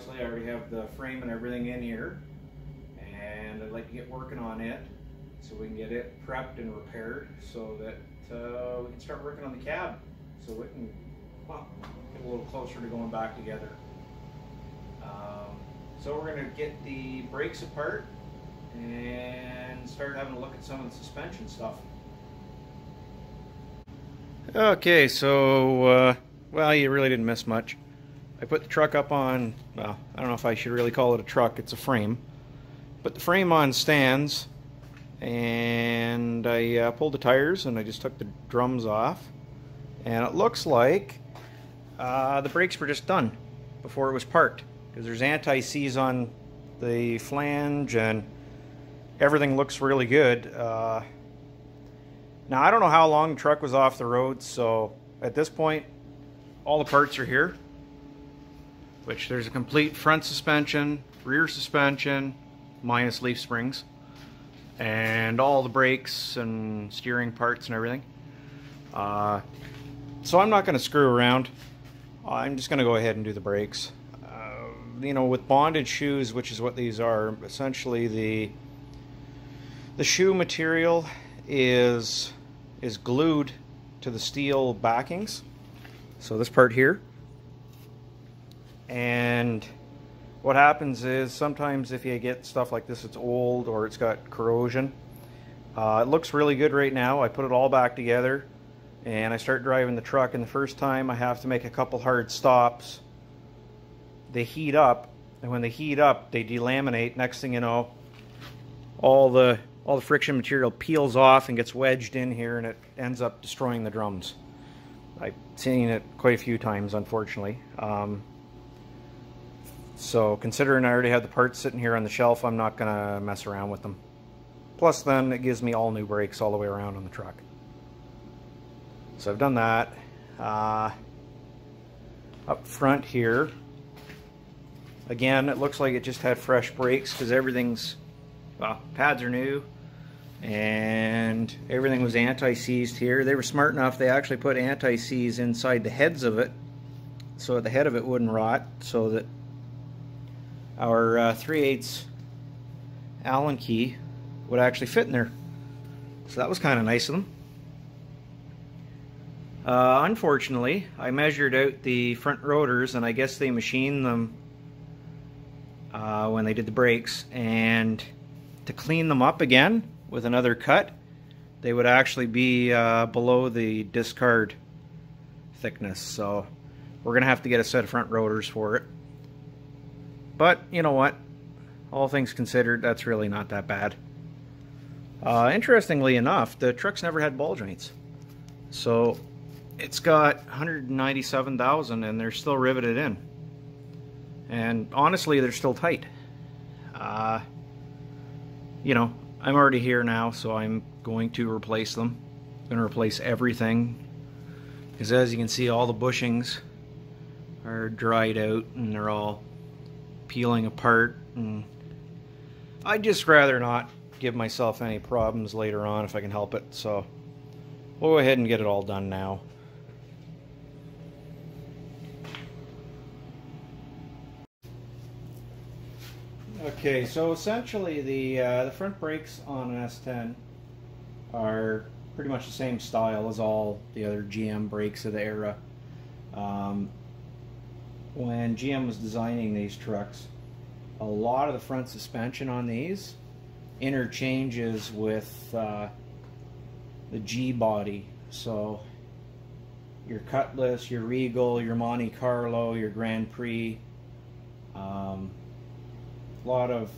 obviously I already have the frame and everything in here, and I'd like to get working on it so we can get it prepped and repaired so that we can start working on the cab so we can, well, get a little closer to going back together. So we're going to get the brakes apart and start having a look at some of the suspension stuff. Okay, so well, you really didn't miss much. I put the truck up on, well, I don't know if I should really call it a truck, it's a frame. Put the frame on stands, and I pulled the tires and I just took the drums off, and it looks like the brakes were just done before it was parked, because there's anti-seize on the flange and everything looks really good. Now I don't know how long the truck was off the road, so at this point all the parts are here, which there's a complete front suspension, rear suspension, minus leaf springs, and all the brakes and steering parts and everything. So I'm not going to screw around. I'm just going to go ahead and do the brakes. You know, with bonded shoes, which is what these are, essentially the shoe material is glued to the steel backings. So this part here. And what happens is sometimes if you get stuff like this, it's old or it's got corrosion. It looks really good right now. I put it all back together and I start driving the truck, and the first time I have to make a couple hard stops. They heat up, and when they heat up they delaminate. Next thing you know, all the friction material peels off and gets wedged in here, and it ends up destroying the drums. I've seen it quite a few times, unfortunately. So considering I already have the parts sitting here on the shelf, I'm not going to mess around with them. Plus then it gives me all new brakes all the way around on the truck. So I've done that. Up front here, again, it looks like it just had fresh brakes because everything's, well, pads are new and everything was anti-seized here. They were smart enough, they actually put anti-seize inside the heads of it so the head of it wouldn't rot, so that our 3/8 Allen key would actually fit in there. So that was kind of nice of them. Unfortunately, I measured out the front rotors, and I guess they machined them when they did the brakes, and to clean them up again with another cut, they would actually be below the discard thickness. So we're going to have to get a set of front rotors for it. But you know what, all things considered, that's really not that bad. Interestingly enough, the truck's never had ball joints. So it's got 197,000 and they're still riveted in. And honestly, they're still tight. You know, I'm already here now, so I'm going to replace them. I'm going to replace everything, because as you can see, all the bushings are dried out and they're all peeling apart, and I'd just rather not give myself any problems later on if I can help it, so we'll go ahead and get it all done now. Okay, so essentially the front brakes on an S10 are pretty much the same style as all the other GM brakes of the era. When GM was designing these trucks, a lot of the front suspension on these interchanges with the G-body. So your Cutlass, your Regal, your Monte Carlo, your Grand Prix. A lot of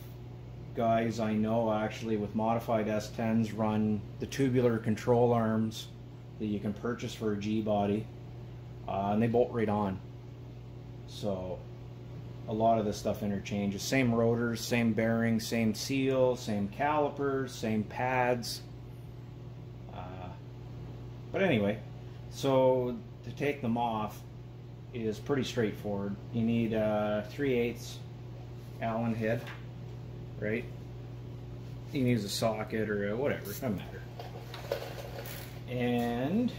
guys I know actually with modified S10s run the tubular control arms that you can purchase for a G-body, and they bolt right on. So a lot of this stuff interchanges. Same rotors, same bearings, same seal, same calipers, same pads. But anyway, so to take them off is pretty straightforward. You need a 3/8 Allen head, right? You can use a socket or whatever, it doesn't matter. And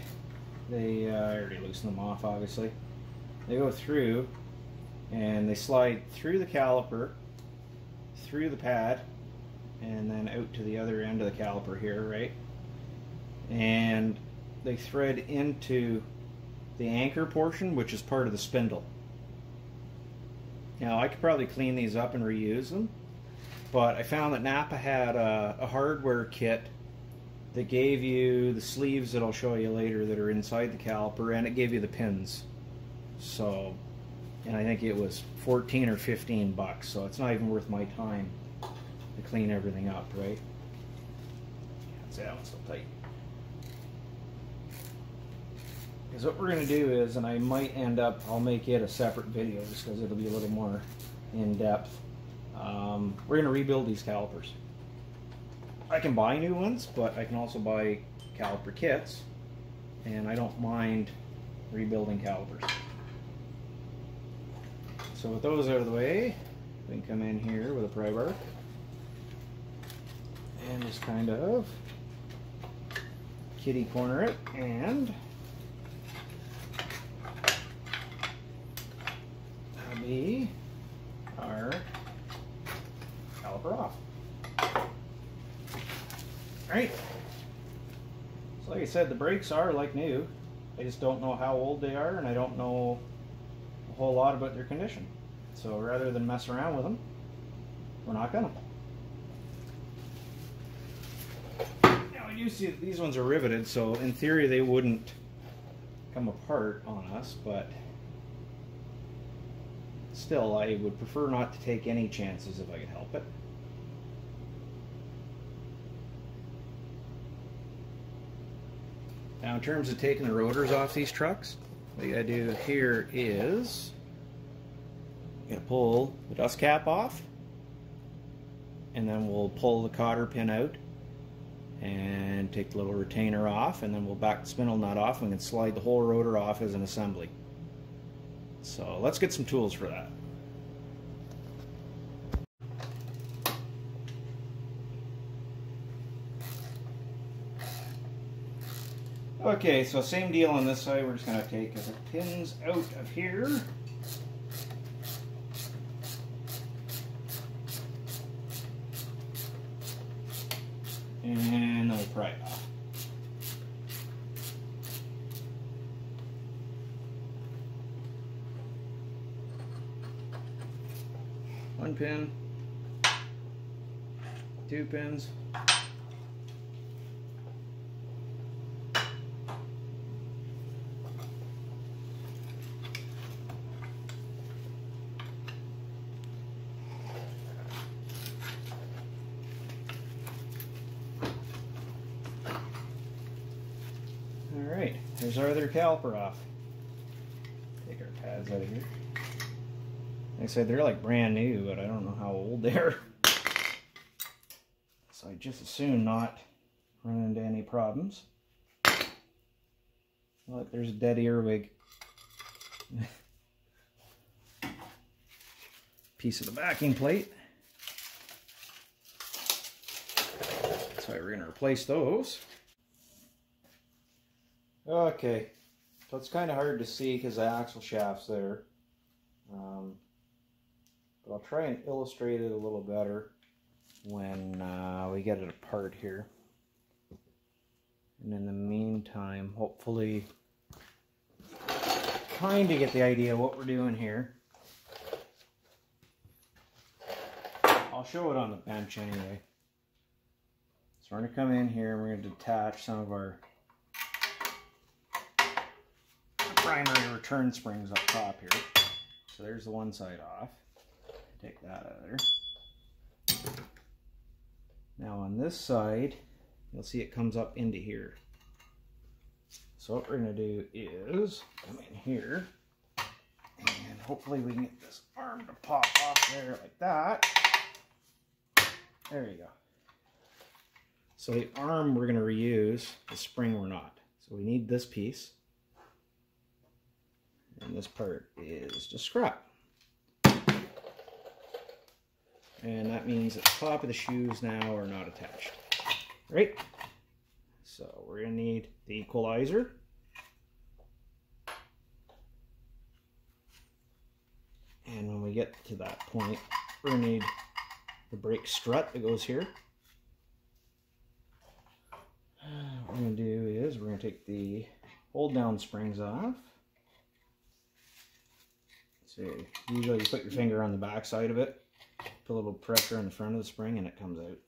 they already loosened them off, obviously. They go through and they slide through the caliper, through the pad, and then out to the other end of the caliper here, right? And they thread into the anchor portion, which is part of the spindle. Now I could probably clean these up and reuse them, but I found that Napa had a hardware kit that gave you the sleeves that I'll show you later that are inside the caliper, and it gave you the pins. So, and I think it was 14 or 15 bucks, so it's not even worth my time to clean everything up, right? That's that one's still tight. Because what we're going to do is, and I might end up, I'll make it a separate video just because it'll be a little more in depth. We're going to rebuild these calipers. I can buy new ones, but I can also buy caliper kits, and I don't mind rebuilding calipers. So with those out of the way, we can come in here with a pry bar and just kind of kitty corner it and that'll be our caliper off. Alright, so like I said, the brakes are like new. I just don't know how old they are, and I don't know a whole lot about their condition. So rather than mess around with them, we're not gonna. Now I do see that these ones are riveted, so in theory they wouldn't come apart on us, but still I would prefer not to take any chances if I could help it. Now in terms of taking the rotors off these trucks, what you gotta do here is you gotta pull the dust cap off, and then we'll pull the cotter pin out and take the little retainer off, and then we'll back the spindle nut off and we can slide the whole rotor off as an assembly. So let's get some tools for that. Okay, so same deal on this side. We're just going to take the pins out of here. And then we'll pry it off. One pin, two pins. There's our other caliper off. Take our pads out of here. Like I said, they're like brand new, but I don't know how old they are. So I just assume not run into any problems. Look, there's a dead earwig. Piece of the backing plate. That's why we're going to replace those. Okay, so it's kind of hard to see because the axle shaft's there, but I'll try and illustrate it a little better when we get it apart here. And in the meantime, hopefully, trying to get the idea of what we're doing here. I'll show it on the bench anyway. So we're going to come in here and we're going to detach some of our primary return springs up top here. So there's the one side off. Take that out of there. Now on this side, you'll see it comes up into here. So what we're going to do is come in here, and hopefully we can get this arm to pop off there like that. There you go. So the arm we're going to reuse, the spring we're not. So we need this piece. And this part is just scrap. And that means that the top of the shoes now are not attached. Right? So we're going to need the equalizer. And when we get to that point, we're going to need the brake strut that goes here. What we're going to do is we're going to take the hold down springs off. So usually you put your finger on the back side of it, put a little pressure on the front of the spring, and it comes out.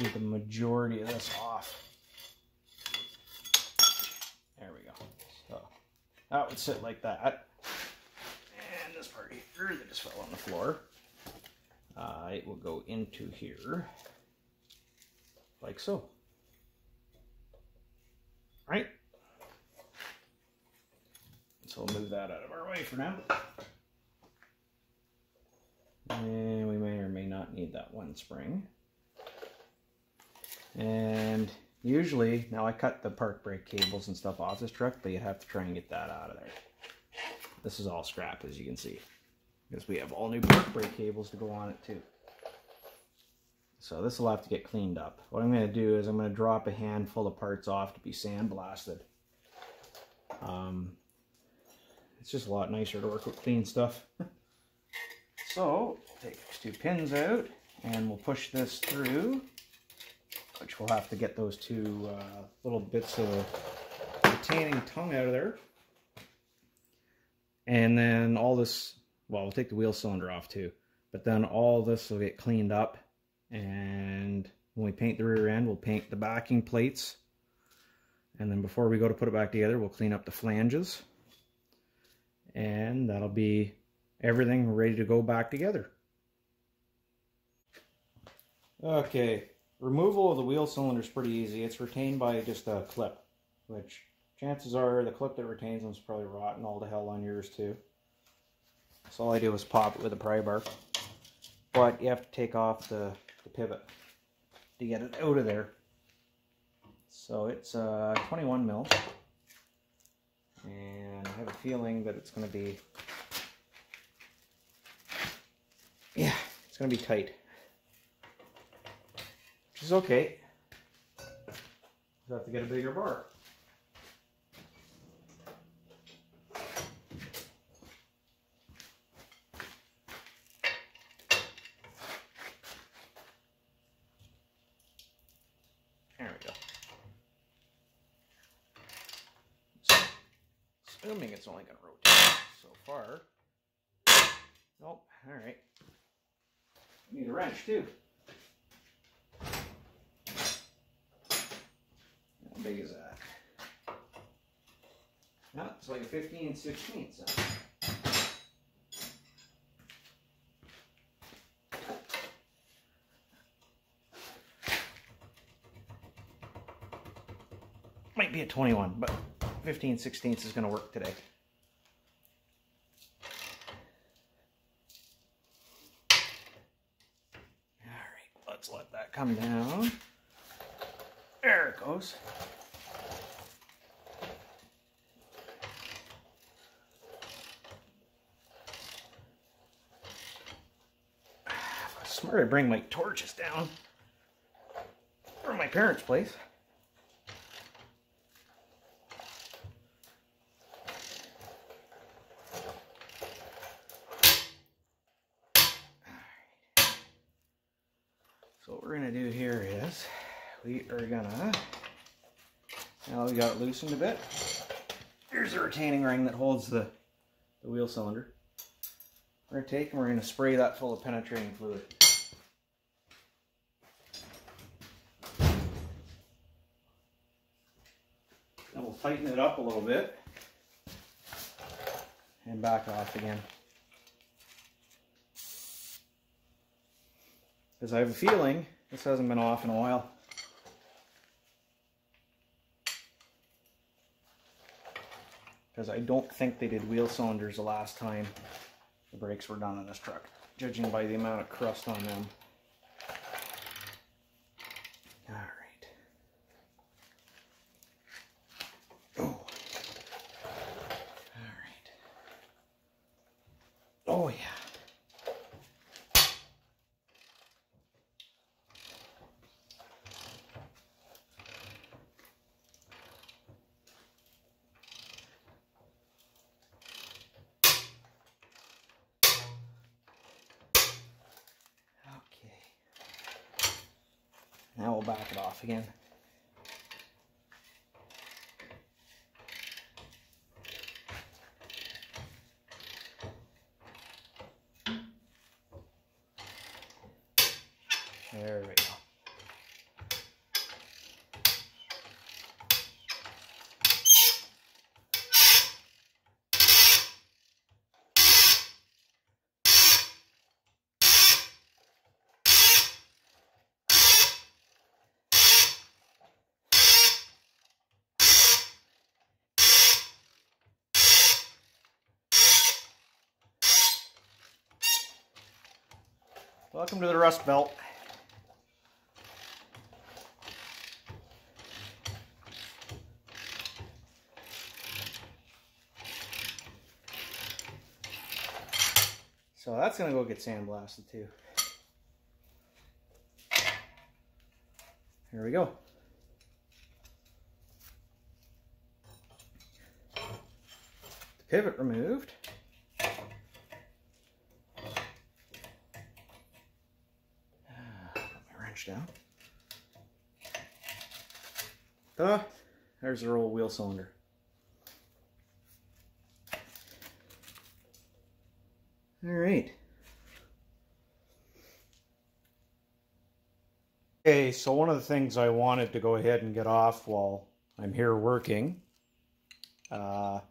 Get the majority of this off. There we go. So that would sit like that. And this part here that just fell on the floor, it will go into here like so. All right. So we'll move that out of our way for now. And we may or may not need that one spring. And usually, now I cut the park brake cables and stuff off this truck, but you have to try and get that out of there. This is all scrap, as you can see, because we have all new park brake cables to go on it too. So this will have to get cleaned up. What I'm going to do is I'm going to drop a handful of parts off to be sandblasted. It's just a lot nicer to work with clean stuff. So we'll take those two pins out and we'll push this through. Which we'll have to get those two little bits of retaining tongue out of there. And then all this, well, we'll take the wheel cylinder off too, but then all this will get cleaned up. And when we paint the rear end, we'll paint the backing plates. And then before we go to put it back together, we'll clean up the flanges. And that'll be everything ready to go back together. Okay. Removal of the wheel cylinder is pretty easy. It's retained by just a clip, which chances are the clip that retains them is probably rotten all the hell on yours too. So all I do is pop it with a pry bar. But you have to take off the pivot to get it out of there. So it's 21 mil. And I have a feeling that it's going to be... yeah, it's going to be tight. Is okay. Just have to get a bigger bar. There we go. So, assuming it's only going to rotate so far. Nope. All right. We need a wrench too. Big as that. No, it's like a 15/16. So. Might be a 21, but 15/16 is going to work today. All right, let's let that come down. There it goes. Smart to bring my torches down from my parents' place. Alright. So what we're gonna do here is we are gonna, now we got it loosened a bit. Here's the retaining ring that holds the wheel cylinder. We're gonna take and we're gonna spray that full of penetrating fluid. Tighten it up a little bit and back off again, because I have a feeling this hasn't been off in a while. Because I don't think they did wheel cylinders the last time the brakes were done on this truck, judging by the amount of crust on them. All right. Oh yeah. Okay. Now we'll back it off again. There we go. Welcome to the Rust Belt. So that's going to go get sandblasted too. Here we go. The pivot removed. Put my wrench down. There's our old wheel cylinder. All right. Okay, so one of the things I wanted to go ahead and get off while I'm here working are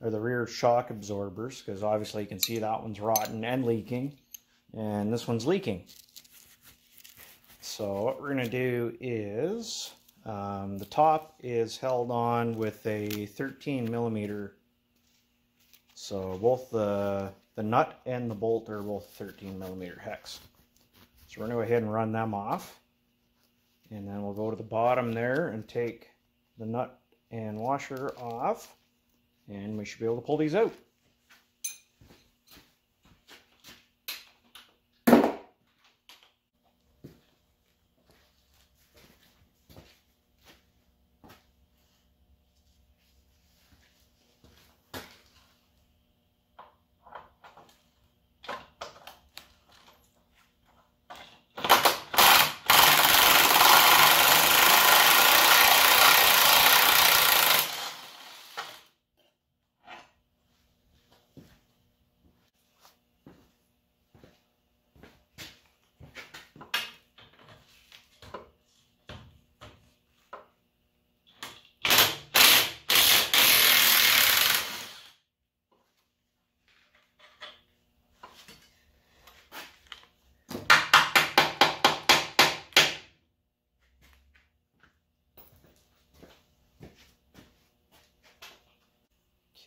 the rear shock absorbers, because obviously you can see that one's rotten and leaking, and this one's leaking. So what we're going to do is the top is held on with a 13 millimeter, so both the nut and the bolt are both 13 millimeter hex. So we're going to go ahead and run them off. And then we'll go to the bottom there and take the nut and washer off. And we should be able to pull these out.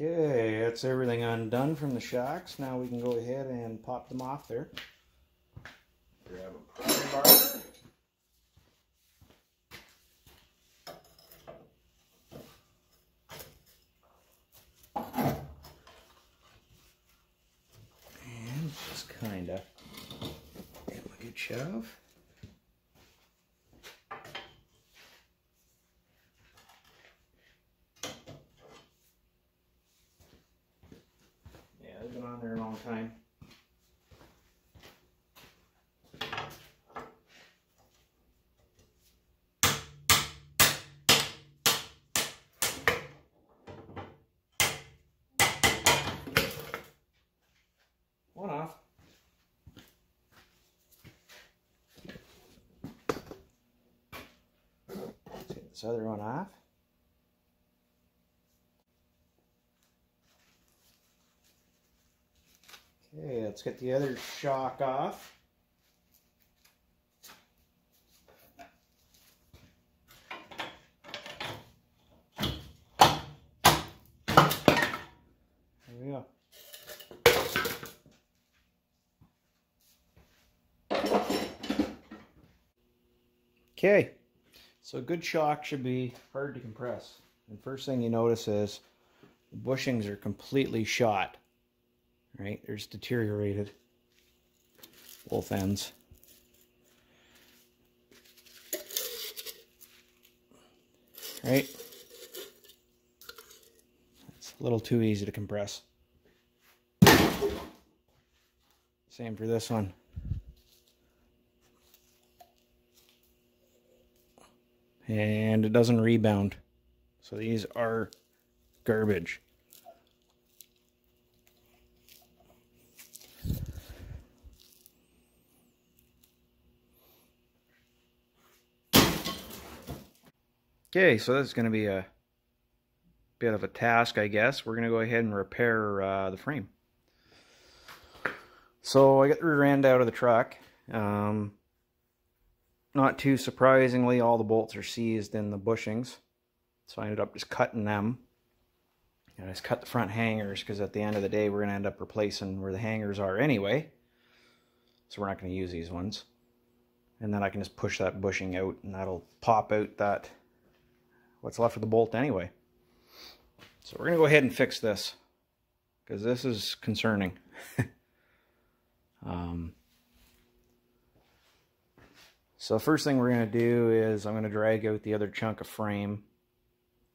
Okay, that's everything undone from the shocks. Now we can go ahead and pop them off there. Grab a pry bar. And just kind of give them a good shove. Time. One off. Let's get this other one off. Okay, let's get the other shock off. There we go. Okay, so a good shock should be hard to compress. And first thing you notice is the bushings are completely shot. right? There's deteriorated both ends. Right? It's a little too easy to compress. Same for this one. And it doesn't rebound. So these are garbage. Okay, so this is going to be a bit of a task, I guess. We're going to go ahead and repair the frame. So I got the rear end out of the truck. Not too surprisingly, all the bolts are seized in the bushings. So I ended up just cutting them. And I just cut the front hangers because at the end of the day, we're going to end up replacing where the hangers are anyway. So we're not going to use these ones. And then I can just push that bushing out and that'll pop out that what's left of the bolt anyway. So we're going to go ahead and fix this, because this is concerning. So first thing we're going to do is I'm going to drag out the other chunk of frame,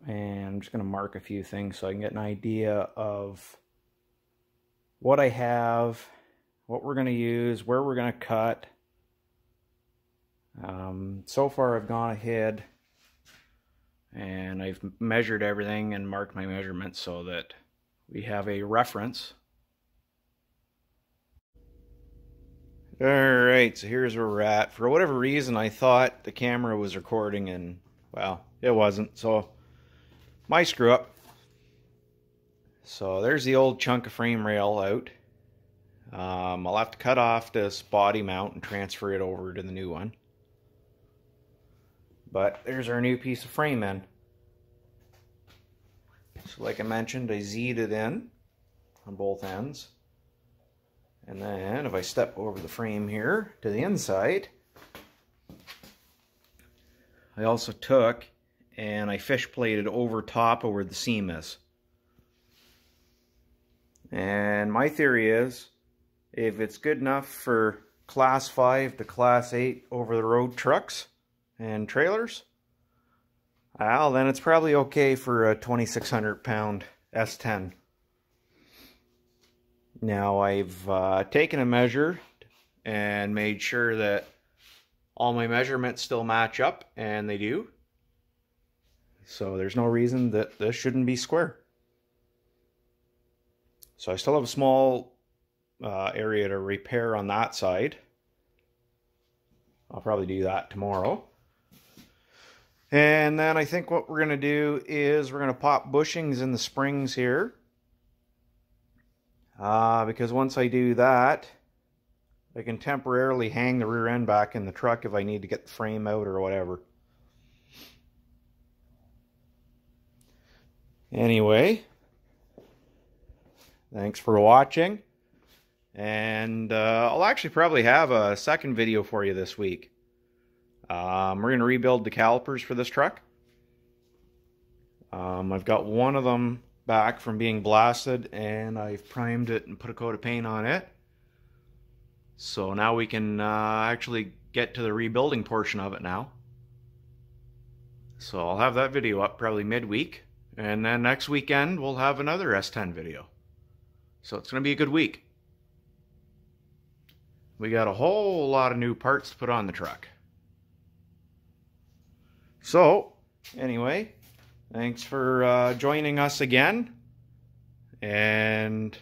and I'm just going to mark a few things so I can get an idea of what I have, what we're going to use, where we're going to cut. So far I've gone ahead and I've measured everything and marked my measurements so that we have a reference. All right, so here's where we're at. For whatever reason, I thought the camera was recording and, well, it wasn't. So, my screw up. So there's the old chunk of frame rail out. I'll have to cut off this body mount and transfer it over to the new one. But there's our new piece of frame in. So like I mentioned, I Z'd it in on both ends. And then if I step over the frame here to the inside, I also took and I fish plated over top of where the seam is. And my theory is, if it's good enough for class 5 to class 8 over the road trucks and trailers, well, then it's probably okay for a 2,600 pound S10. Now I've taken a measure and made sure that all my measurements still match up, and they do. So there's no reason that this shouldn't be square. So I still have a small area to repair on that side. I'll probably do that tomorrow. And then I think what we're going to do is we're going to pop bushings in the springs here. Because once I do that, I can temporarily hang the rear end back in the truck if I need to get the frame out or whatever. Anyway, thanks for watching. And I'll actually probably have a second video for you this week. We're going to rebuild the calipers for this truck. I've got one of them back from being blasted, and I've primed it and put a coat of paint on it. So now we can actually get to the rebuilding portion of it now. So I'll have that video up probably midweek. And then next weekend we'll have another S10 video. So it's going to be a good week. We got a whole lot of new parts to put on the truck. So, anyway, thanks for joining us again, and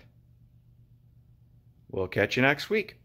we'll catch you next week.